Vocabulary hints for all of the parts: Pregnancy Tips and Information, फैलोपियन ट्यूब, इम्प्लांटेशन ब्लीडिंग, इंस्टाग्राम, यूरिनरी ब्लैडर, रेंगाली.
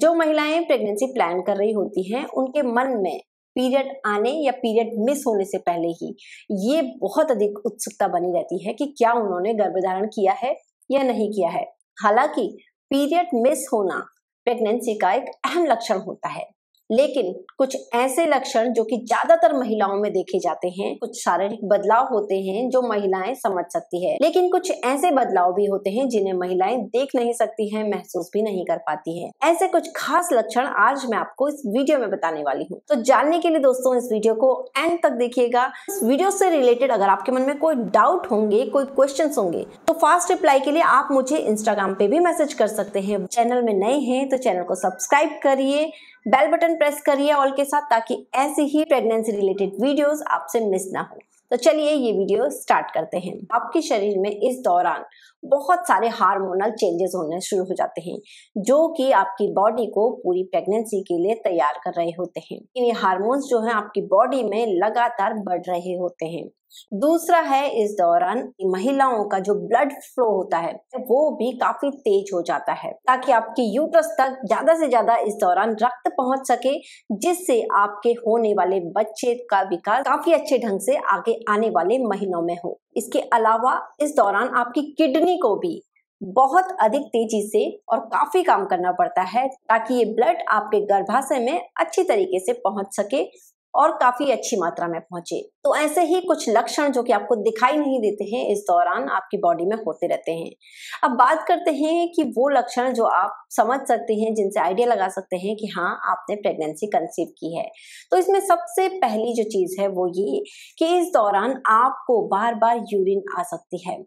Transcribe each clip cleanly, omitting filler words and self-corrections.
जो महिलाएं pregnancy plan कर रही होती हैं उनके मन में पीरियड आने या पीरियड मिस होने से पहले ही ये बहुत अधिक उत्सुकता बनी रहती है कि क्या उन्होंने गर्भधारण किया है या नहीं किया है। हालांकि पीरियड मिस होना प्रेगनेंसी का एक अहम लक्षण होता है, लेकिन कुछ ऐसे लक्षण जो कि ज्यादातर महिलाओं में देखे जाते हैं, कुछ शारीरिक बदलाव होते हैं जो महिलाएं समझ सकती है, लेकिन कुछ ऐसे बदलाव भी होते हैं जिन्हें महिलाएं देख नहीं सकती हैं, महसूस भी नहीं कर पाती हैं। ऐसे कुछ खास लक्षण आज मैं आपको इस वीडियो में बताने वाली हूं। तो जानने के लिए दोस्तों इस वीडियो को एंड तक देखिएगा। इस वीडियो से रिलेटेड अगर आपके मन में कोई डाउट होंगे, कोई क्वेश्चन होंगे तो फास्ट रिप्लाई के लिए आप मुझे इंस्टाग्राम पे भी मैसेज कर सकते हैं। चैनल में नए हैं तो चैनल को सब्सक्राइब करिए, बेल बटन प्रेस करिए ऑल के साथ, ताकि ऐसे ही प्रेगनेंसी रिलेटेड वीडियोस आपसे मिस ना हो। तो चलिए ये वीडियो स्टार्ट करते हैं। आपके शरीर में इस दौरान बहुत सारे हार्मोनल चेंजेस होने शुरू हो जाते हैं जो कि आपकी बॉडी को पूरी प्रेगनेंसी के लिए तैयार कर रहे होते हैं। ये हार्मोन्स जो हैं आपकी बॉडी में लगातार बढ़ रहे होते हैं। दूसरा है, इस दौरान महिलाओं का जो ब्लड फ्लो होता है वो भी काफी तेज हो जाता है, ताकि आपके यूट्रस तक ज्यादा से ज्यादा इस दौरान रक्त पहुंच सके, जिससे आपके होने वाले बच्चे का विकास काफी अच्छे ढंग से आगे आने वाले महीनों में हो। इसके अलावा इस दौरान आपकी किडनी को भी बहुत अधिक तेजी से और काफी काम करना पड़ता है, ताकि ये ब्लड आपके गर्भाशय में अच्छी तरीके से पहुंच सके और काफी अच्छी मात्रा में पहुंचे। तो ऐसे ही कुछ लक्षण जो कि आपको दिखाई नहीं देते हैं इस दौरान आपकी बॉडी में होते रहते हैं। अब बात करते हैं कि वो लक्षण जो आप समझ सकते हैं, जिनसे आइडिया लगा सकते हैं कि हाँ आपने प्रेगनेंसी कंसीव की है। तो इसमें सबसे पहली जो चीज है वो ये कि इस दौरान आपको बार बार यूरिन आ सकती है।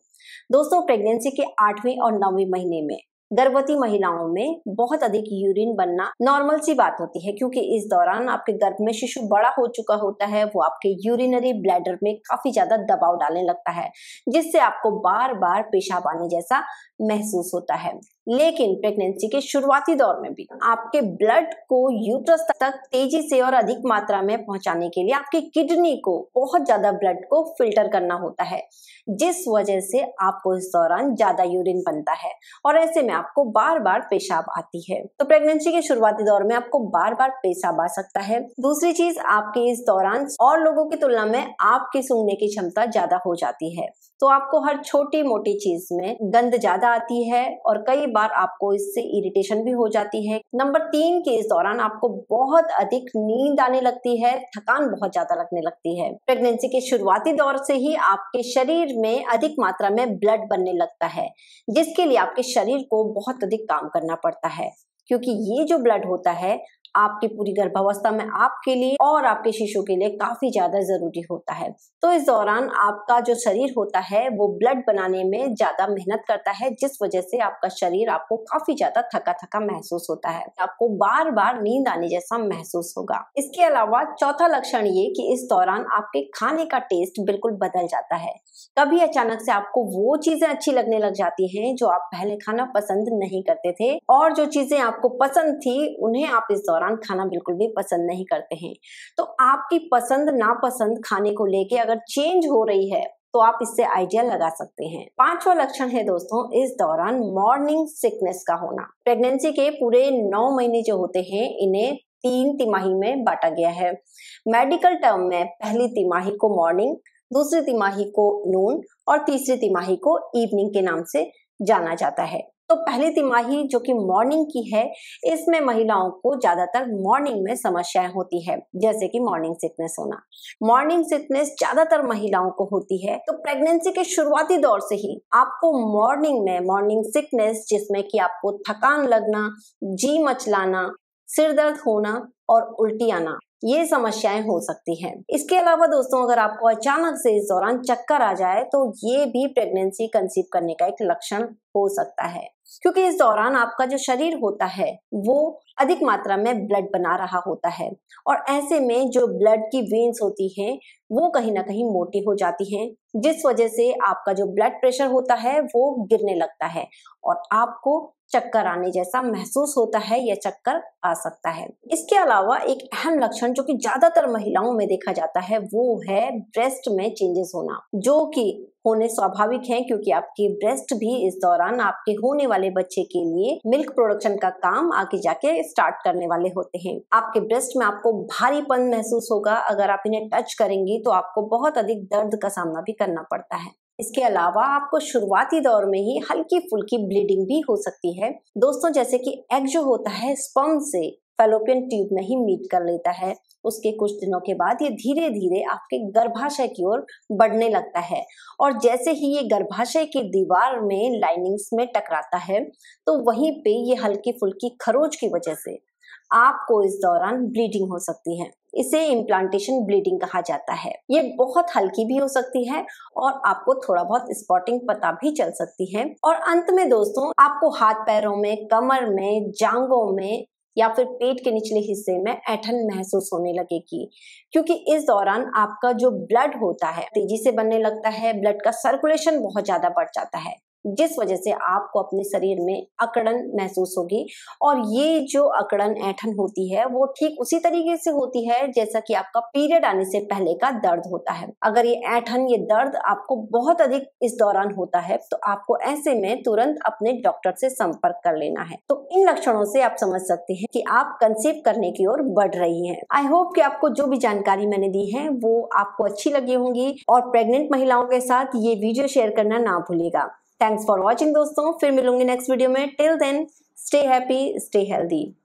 दोस्तों प्रेगनेंसी के 8वें और 9वें महीने में गर्भवती महिलाओं में बहुत अधिक यूरिन बनना नॉर्मल सी बात होती है, क्योंकि इस दौरान आपके गर्भ में शिशु बड़ा हो चुका होता है, वो आपके यूरिनरी ब्लैडर में काफी ज्यादा दबाव डालने लगता है, जिससे आपको बार बार पेशाब आने जैसा महसूस होता है। लेकिन प्रेगनेंसी के शुरुआती दौर में भी आपके ब्लड को यूट्रस तक तेजी से और अधिक मात्रा में पहुंचाने के लिए आपकी किडनी को बहुत ज्यादा ब्लड को फिल्टर करना होता है, जिस वजह से आपको इस दौरान ज्यादा यूरिन बनता है और ऐसे में आपको बार बार पेशाब आती है। तो प्रेगनेंसी के शुरुआती दौर में आपको बार बार पेशाब आ सकता है। दूसरी चीज, आपके इस दौरान और लोगों की तुलना में आपके सूंघने की क्षमता ज्यादा हो जाती है, तो आपको हर छोटी मोटी चीज में गंध ज्यादा आती है और कई बार आपको इससे इरिटेशन भी हो जाती है। नंबर 3 के इस दौरान आपको बहुत अधिक नींद आने लगती है, थकान बहुत ज्यादा लगने लगती है। प्रेगनेंसी के शुरुआती दौर से ही आपके शरीर में अधिक मात्रा में ब्लड बनने लगता है, जिसके लिए आपके शरीर को बहुत अधिक काम करना पड़ता है, क्योंकि ये जो ब्लड होता है आपकी पूरी गर्भावस्था में आपके लिए और आपके शिशु के लिए काफी ज्यादा जरूरी होता है। तो इस दौरान आपका जो शरीर होता है वो ब्लड बनाने में ज्यादा मेहनत करता है, जिस वजह से आपका शरीर आपको काफी ज्यादा थका थका महसूस होता है, आपको बार बार नींद आने जैसा महसूस होगा। इसके अलावा चौथा लक्षण ये कि इस दौरान आपके खाने का टेस्ट बिल्कुल बदल जाता है। कभी अचानक से आपको वो चीजें अच्छी लगने लग जाती है जो आप पहले खाना पसंद नहीं करते थे, और जो चीजें आपको पसंद थी उन्हें आप इस दौरान खाना बिल्कुल भी पसंद नहीं करते हैं। तो आपकी पसंद नापसंद खाने को लेके अगर चेंज हो रही है तो आप इससे आइडिया लगा सकते हैं। 5वां लक्षण है दोस्तों, इस दौरान मॉर्निंग सिकनेस का होना। प्रेगनेंसी के पूरे 9 महीने जो होते हैं इन्हें 3 तिमाही में बांटा गया है। मेडिकल टर्म में पहली तिमाही को मॉर्निंग, दूसरी तिमाही को नून और तीसरी तिमाही को इवनिंग के नाम से जाना जाता है। तो पहली तिमाही जो कि मॉर्निंग की है, इसमें महिलाओं को ज्यादातर मॉर्निंग में समस्याएं होती है, जैसे कि मॉर्निंग सिकनेस होना। मॉर्निंग सिकनेस ज्यादातर महिलाओं को होती है। तो प्रेगनेंसी के शुरुआती दौर से ही आपको मॉर्निंग में मॉर्निंग सिकनेस, जिसमें कि आपको थकान लगना, जी मचलाना, सिर दर्द होना और उल्टी आना, ये समस्याएं हो सकती हैं। इसके अलावा दोस्तों अगर आपको अचानक से इस दौरान चक्कर आ जाए तो ये भी प्रेगनेंसी कंसीव करने का एक लक्षण हो सकता है, क्योंकि इस दौरान आपका जो शरीर होता है वो अधिक मात्रा में ब्लड बना रहा होता है और ऐसे में जो ब्लड की वेन्स होती हैं वो कहीं ना कहीं मोटी हो जाती हैं, जिस वजह से आपका जो ब्लड प्रेशर होता है वो गिरने लगता है और आपको चक्कर आने जैसा महसूस होता है या चक्कर आ सकता है। इसके अलावा एक अहम लक्षण जो कि ज्यादातर महिलाओं में देखा जाता है वो है ब्रेस्ट में चेंजेस होना, जो कि होने स्वाभाविक हैं क्योंकि आपकी ब्रेस्ट भी इस दौरान आपके होने वाले बच्चे के लिए मिल्क प्रोडक्शन का काम आगे जाके स्टार्ट करने वाले होते हैं। आपके ब्रेस्ट में आपको भारीपन महसूस होगा, अगर आप इन्हें टच करेंगी तो आपको बहुत अधिक दर्द का सामना भी करना पड़ता है। इसके अलावा आपको शुरुआती दौर में ही हल्की फुल्की ब्लीडिंग भी हो सकती है। दोस्तों, जैसे कि एग जो होता है स्पर्म से फैलोपियन ट्यूब में ही मीट कर लेता है, उसके कुछ दिनों के बाद ये धीरे धीरे आपके गर्भाशय की ओर बढ़ने लगता है और जैसे ही ये गर्भाशय की दीवार में लाइनिंग्स में टकराता है तो वहीं पे ये हल्की फुल्की खरोंच की वजह से आपको इस दौरान ब्लीडिंग हो सकती है। इसे इम्प्लांटेशन ब्लीडिंग कहा जाता है। ये बहुत हल्की भी हो सकती है और आपको थोड़ा बहुत स्पॉटिंग पता भी चल सकती है। और अंत में दोस्तों, आपको हाथ पैरों में, कमर में, जांघों में या फिर पेट के निचले हिस्से में ऐंठन महसूस होने लगेगी, क्योंकि इस दौरान आपका जो ब्लड होता है तेजी से बनने लगता है, ब्लड का सर्कुलेशन बहुत ज्यादा बढ़ जाता है, जिस वजह से आपको अपने शरीर में अकड़न महसूस होगी। और ये जो अकड़न ऐंठन होती है वो ठीक उसी तरीके से होती है जैसा कि आपका पीरियड आने से पहले का दर्द होता है। अगर ये ऐंठन, ये दर्द आपको बहुत अधिक इस दौरान होता है तो आपको ऐसे में तुरंत अपने डॉक्टर से संपर्क कर लेना है। तो इन लक्षणों से आप समझ सकते हैं कि आप कंसीव करने की ओर बढ़ रही हैं। आई होप कि आपको जो भी जानकारी मैंने दी है वो आपको अच्छी लगी होंगी और प्रेग्नेंट महिलाओं के साथ ये वीडियो शेयर करना ना भूलिएगा। थैंक्स फॉर वॉचिंग दोस्तों, फिर मिलूंगी नेक्स्ट वीडियो में। Till then, stay happy, stay healthy.